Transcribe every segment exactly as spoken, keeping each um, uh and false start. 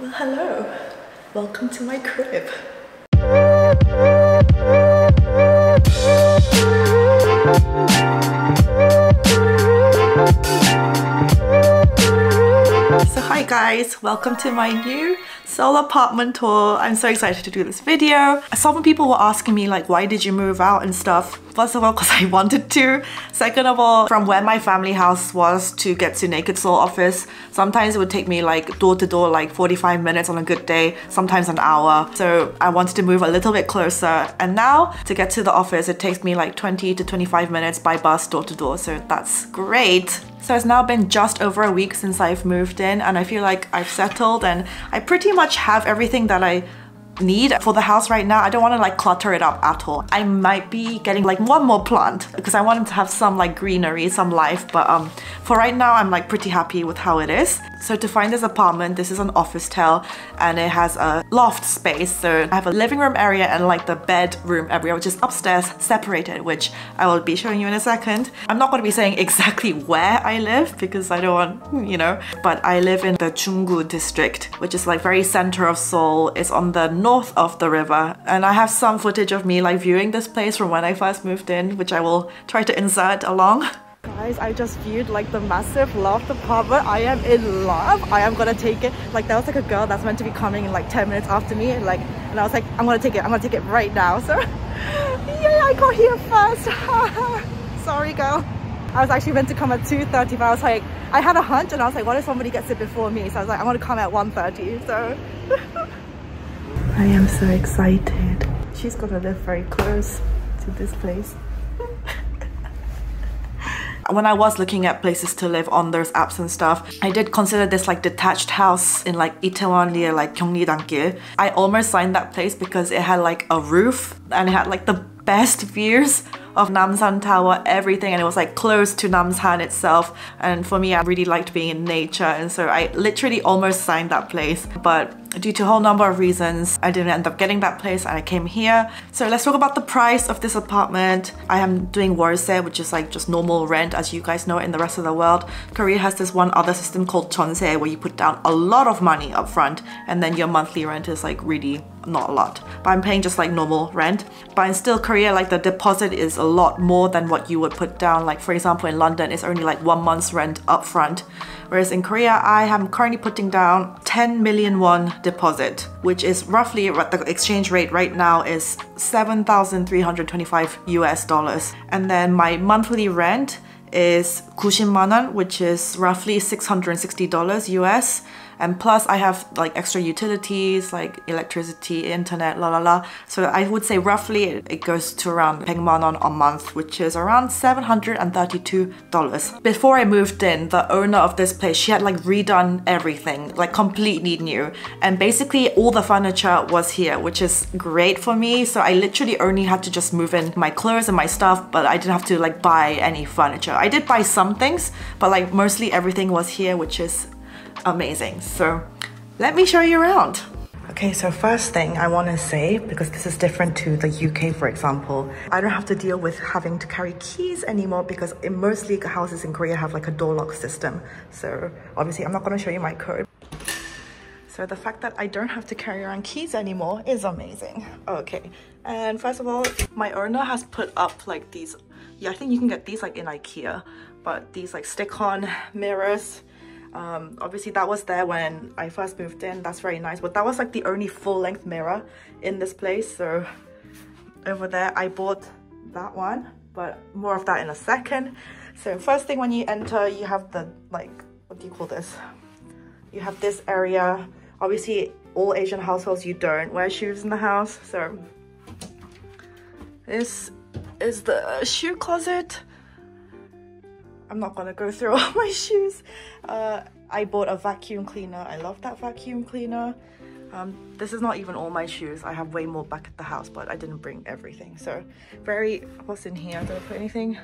Well, hello. Welcome to my crib. So hi guys, welcome to my new Seoul apartment tour. I'm so excited to do this video. Some people were asking me like, why did you move out and stuff? First of all, because I wanted to. Second of all, from where my family house was to get to Naked Soul office, sometimes it would take me like door to door like forty-five minutes on a good day, sometimes an hour. So I wanted to move a little bit closer, and now to get to the office it takes me like twenty to twenty-five minutes by bus door to door, so that's great. So it's now been just over a week since I've moved in, and I feel like I've settled and I pretty much have everything that I need for the house right now. I don't want to like clutter it up at all. I might be getting like one more plant because I wanted to have some like greenery, some life, but um for right now I'm like pretty happy with how it is. So to find this apartment, this is an office tel and it has a loft space, so I have a living room area and like the bedroom area which is upstairs separated, which I will be showing you in a second. I'm not going to be saying exactly where I live because I don't want, you know, but I live in the Junggu district, which is like very center of Seoul. It's on the north of the river, and I have some footage of me like viewing this place from when I first moved in, which I will try to insert along. Guys, I just viewed like the massive loft apartment. I am in love. I am gonna take it. Like there was like a girl that's meant to be coming in like ten minutes after me, and like, and I was like, I'm gonna take it, I'm gonna take it right now. So yeah, I got here first. Sorry girl, I was actually meant to come at two thirty, but I was like, I had a hunch and I was like, what if somebody gets it before me? So I was like, I want to come at one thirty. So I am so excited. She's gonna live very close to this place. When I was looking at places to live on those apps and stuff, I did consider this like detached house in like Itaewon near like Gyeongridan-gil. I almost signed that place because it had like a roof and it had like the best views of Namsan Tower, everything, and it was like close to Namsan itself, and for me I really liked being in nature, and so I literally almost signed that place, but due to a whole number of reasons I didn't end up getting that place and I came here. So let's talk about the price of this apartment. I am doing 월세, which is like just normal rent as you guys know in the rest of the world. Korea has this one other system called 전세 where you put down a lot of money up front and then your monthly rent is like really not a lot, but I'm paying just like normal rent. But in still Korea, like the deposit is a lot more than what you would put down. Like for example in London it's only like one month's rent up front, whereas in Korea I am currently putting down ten million won deposit, which is roughly what the exchange rate right now is seven thousand three hundred twenty-five U S dollars, and then my monthly rent is 구십만 원, which is roughly six hundred sixty dollars U S, and plus I have like extra utilities like electricity, internet, la la la, so I would say roughly it goes to around 백만 원 a month, which is around seven hundred thirty-two dollars. Before I moved in, the owner of this place, she had like redone everything, like completely new, and basically all the furniture was here, which is great for me, so I literally only had to just move in my clothes and my stuff, but I didn't have to like buy any furniture. I did buy some things, but like mostly everything was here, which is amazing. So let me show you around. Okay, so first thing I want to say, because this is different to the U K for example, I don't have to deal with having to carry keys anymore because in mostly houses in Korea have like a door lock system, so obviously I'm not going to show you my code. So the fact that I don't have to carry around keys anymore is amazing. Okay, and first of all, my owner has put up like these, yeah, I think you can get these like in IKEA, but these like stick-on mirrors. Um, obviously that was there when I first moved in, that's very nice, but that was like the only full-length mirror in this place. So over there I bought that one, but more of that in a second. So first thing when you enter, you have the like, what do you call this, you have this area. Obviously all Asian households, you don't wear shoes in the house, so this is the shoe closet. I'm not gonna go through all my shoes. Uh, I bought a vacuum cleaner. I love that vacuum cleaner. Um, this is not even all my shoes. I have way more back at the house, but I didn't bring everything. So very, what's in here? Did I put anything?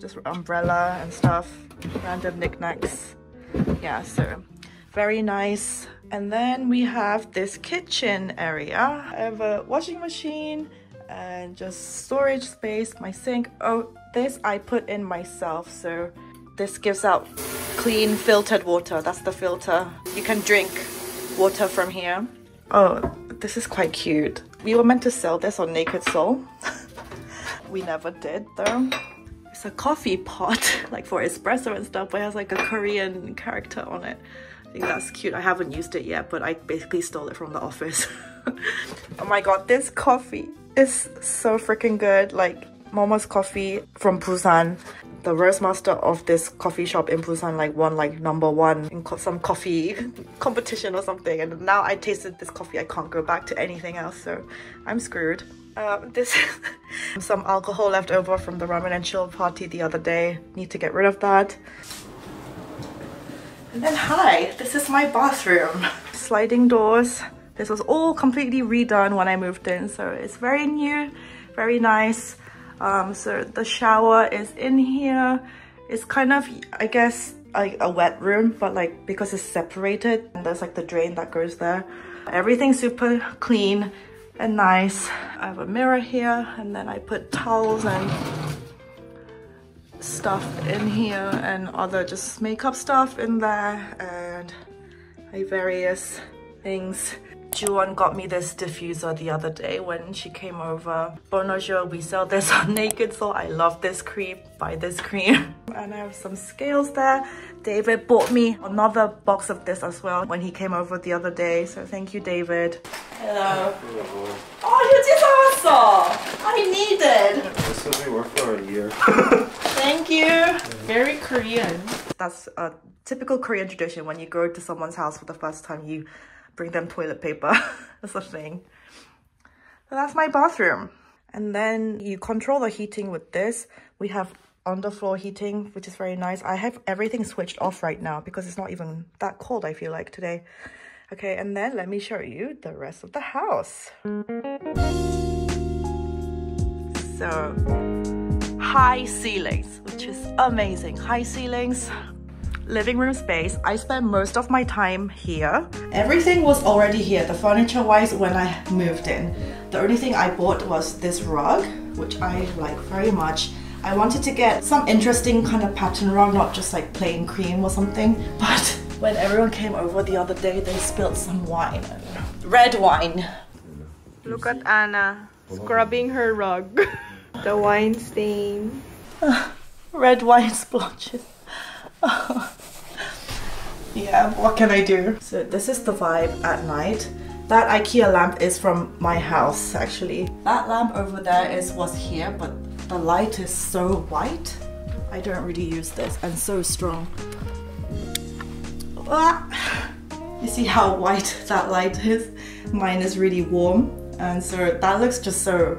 Just umbrella and stuff, random knickknacks. Yeah, so very nice. And then we have this kitchen area. I have a washing machine and just storage space, my sink. Oh, this I put in myself, so this gives out clean filtered water. That's the filter. You can drink water from here. Oh, this is quite cute. We were meant to sell this on Naked Soul. We never did though. It's a coffee pot, like for espresso and stuff, but it has like a Korean character on it. I think that's cute. I haven't used it yet, but I basically stole it from the office. Oh my god, this coffee is so freaking good. Like Momo's coffee from Busan. The roastmaster of this coffee shop in Busan like won like number one in co some coffee competition or something, and now I tasted this coffee, I can't go back to anything else, so I'm screwed. Uh, this is some alcohol left over from the ramen and chill party the other day. Need to get rid of that. And then hi, this is my bathroom. Sliding doors. This was all completely redone when I moved in, so it's very new, very nice. Um, so the shower is in here. It's kind of, I guess, like a wet room, but like because it's separated and there's like the drain that goes there. Everything's super clean and nice. I have a mirror here, and then I put towels and stuff in here and other just makeup stuff in there and various things. Juwon got me this diffuser the other day when she came over. Bonojo, we sell this on Naked Soul. I love this cream, buy this cream. And I have some scales there. David bought me another box of this as well when he came over the other day. So thank you, David. Hello. Hello. Oh, you did also! I needed! Yeah, this is what we work for a year. Thank you. Very Korean. That's a typical Korean tradition. When you go to someone's house for the first time, you bring them toilet paper. That's a thing. So that's my bathroom. And then you control the heating with this. We have underfloor heating, which is very nice. I have everything switched off right now because it's not even that cold, I feel like, today. Okay, and then let me show you the rest of the house. So, high ceilings, which is amazing. High ceilings. Living room space. I spent most of my time here. Everything was already here, the furniture wise, when I moved in. The only thing I bought was this rug, which I like very much. I wanted to get some interesting kind of pattern rug, not just like plain cream or something. But when everyone came over the other day, they spilled some wine. Red wine. Look at Anna scrubbing her rug. The wine stain. Red wine splotches. Yeah, what can I do? So this is the vibe at night. That IKEA lamp is from my house, actually. That lamp over there is was here, but the light is so white. I don't really use this, and so strong. Ah! You see how white that light is? Mine is really warm, and so that looks just so...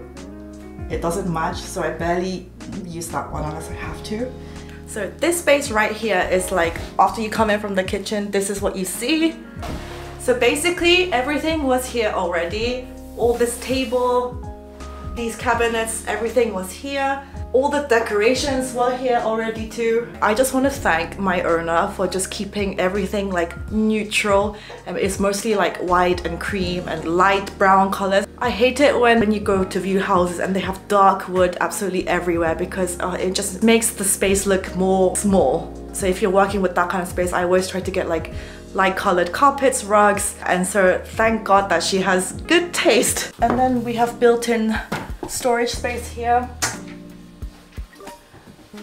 It doesn't match, so I barely use that one unless I have to. So this space right here is like, after you come in from the kitchen, this is what you see. So basically everything was here already. All this table, these cabinets, everything was here. All the decorations were here already too. I just want to thank my owner for just keeping everything like neutral. And it's mostly like white and cream and light brown colors. I hate it when, when you go to view houses and they have dark wood absolutely everywhere, because uh, it just makes the space look more small. So if you're working with that kind of space, I always try to get like light colored carpets, rugs, and so thank God that she has good taste. And then we have built-in storage space here.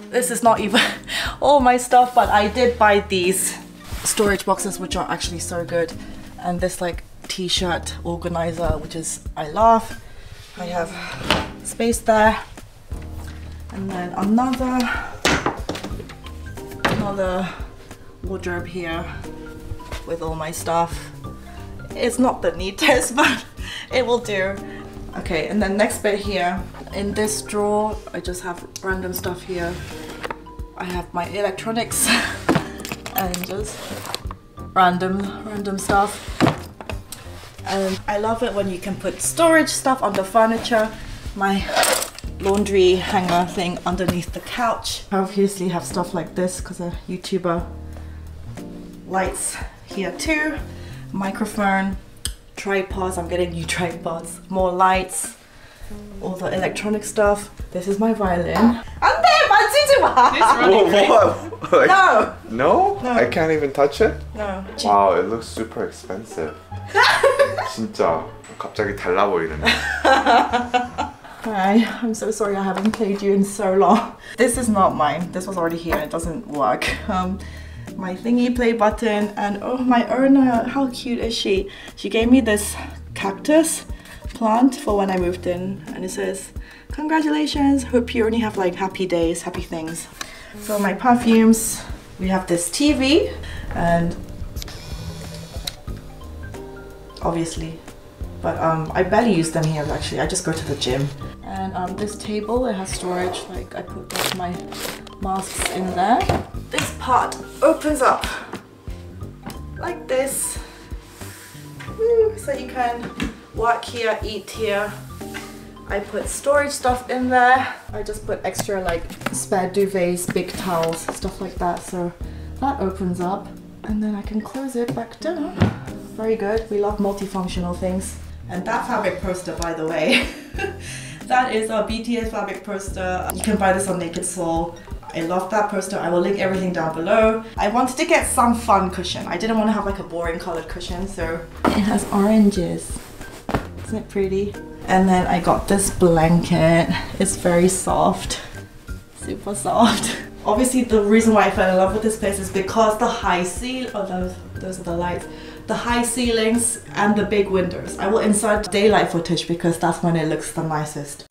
This is not even all my stuff, but I did buy these storage boxes, which are actually so good. And this like t-shirt organizer, which is, I love. I have space there, and then another another wardrobe here with all my stuff. It's not the neatest, but it will do. Okay, and then next bit here, in this drawer I just have random stuff here. I have my electronics and just random random stuff. And I love it when you can put storage stuff under furniture. My laundry hanger thing underneath the couch. I obviously have stuff like this because I'm a YouTuber. Lights here too. Microphone, tripods. I'm getting new tripods. More lights. All the electronic stuff. This is my violin. And there, my 만지지 마. Whoa, what? Like, no. no. No? I can't even touch it? No. Wow, it looks super expensive. 진짜 갑자기 달라 보이는. Hi, I'm so sorry I haven't played you in so long. This is not mine. This was already here. It doesn't work. Um, my thingy play button and oh my Erna, how cute is she? She gave me this cactus plant for when I moved in and it says, congratulations, hope you only have like happy days, happy things. So my perfumes, we have this T V and obviously, but um, I barely use them here actually, I just go to the gym. And um, this table, it has storage, like I put like, my masks in there. This part opens up like this, so you can work here, eat here. I put storage stuff in there. I just put extra like spare duvets, big towels, stuff like that. So that opens up and then I can close it back down. Very good, we love multifunctional things. And that fabric poster, by the way, that is our B T S fabric poster. You can buy this on Naked Soul. I love that poster. I will link everything down below. I wanted to get some fun cushion. I didn't want to have like a boring colored cushion, so it has oranges. Isn't it pretty? And then I got this blanket. It's very soft, super soft. Obviously the reason why I fell in love with this place is because the high ceil- oh those, those are the lights. The high ceilings and the big windows. I will insert daylight footage because that's when it looks the nicest.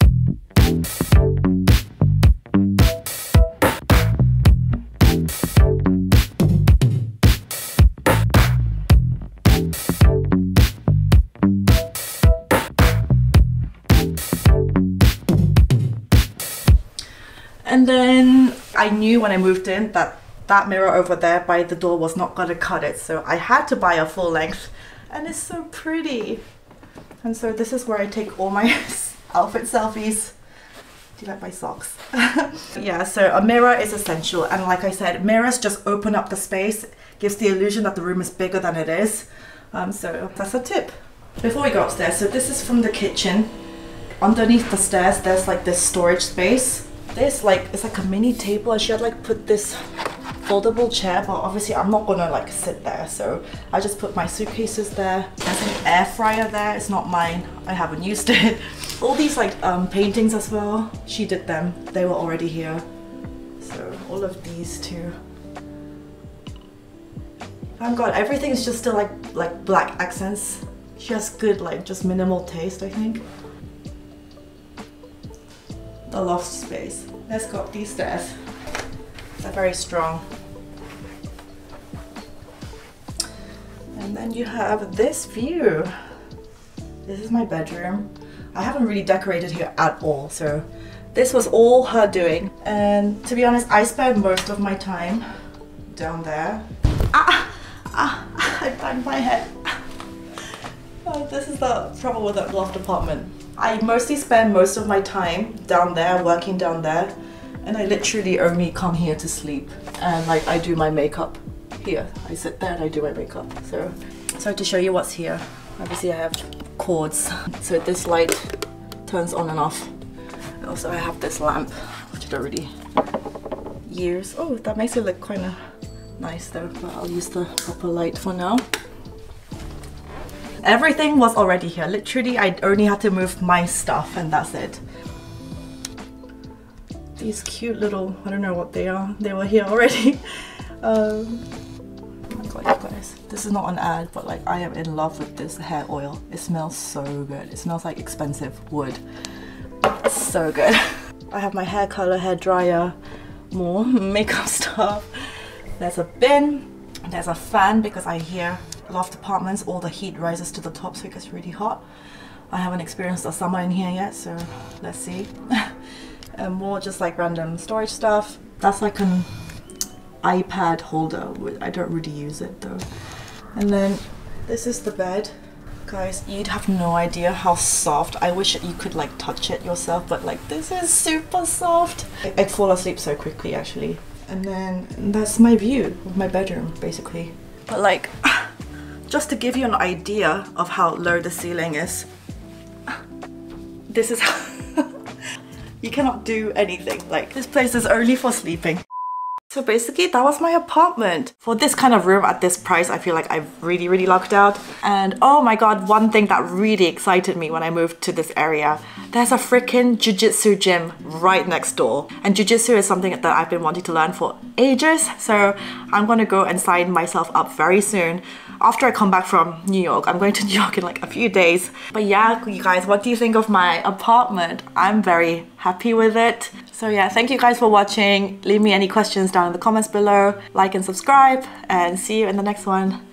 And then I knew when I moved in that that mirror over there by the door was not gonna cut it, so I had to buy a full length and it's so pretty. And so this is where I take all my outfit selfies. Do you like my socks? Yeah, so a mirror is essential, and like I said, mirrors just open up the space, gives the illusion that the room is bigger than it is. Um, so that's a tip. Before we go upstairs, so this is from the kitchen. Underneath the stairs there's like this storage space. This like it's like a mini table. I should like put this foldable chair, but obviously I'm not gonna like sit there, so I just put my suitcases there. There's an air fryer there. It's not mine, I haven't used it. All these like um, paintings as well, she did them, they were already here. So all of these too. Thank God everything is just still like like black accents. She has good like just minimal taste, I think. The loft space. Let's go up these stairs. They're very strong. And then you have this view. This is my bedroom. I haven't really decorated here at all, so this was all her doing. And to be honest, I spend most of my time down there. Ah! Ah! I banged my head. Oh, this is the trouble with that loft apartment. I mostly spend most of my time down there, working down there, and I literally only come here to sleep. And like I do my makeup here. I sit there and I do my makeup. So, so to show you what's here, obviously I have cords. So this light turns on and off. And also I have this lamp, which I don't really use. Oh, that makes it look kind of nice though, but I'll use the proper light for now. Everything was already here. Literally, I only had to move my stuff and that's it. These cute little, I don't know what they are. They were here already. Um, oh my God, you guys. This is not an ad, but like I am in love with this hair oil. It smells so good. It smells like expensive wood. It's so good. I have my hair color, hair dryer, more makeup stuff. There's a bin. There's a fan because I hear loft apartments, all the heat rises to the top, so it gets really hot. I haven't experienced a summer in here yet, so let's see. And more just like random storage stuff. That's like an iPad holder. I don't really use it though. And then this is the bed. Guys, you'd have no idea how soft. I wish you could like touch it yourself, but like this is super soft. I, I fall asleep so quickly actually. And then that's my view of my bedroom basically. But like, just to give you an idea of how low the ceiling is, this is how you cannot do anything. Like, this place is only for sleeping. So basically that was my apartment. For this kind of room at this price, I feel like I've really, really lucked out. And oh my god, one thing that really excited me when I moved to this area, there's a freaking jiu-jitsu gym right next door. And jiu-jitsu is something that I've been wanting to learn for ages. So I'm gonna go and sign myself up very soon. After I come back from New York, I'm going to New York in like a few days. But yeah, you guys, what do you think of my apartment? I'm very happy with it. So yeah, thank you guys for watching. Leave me any questions down in the comments below. Like and subscribe, and see you in the next one.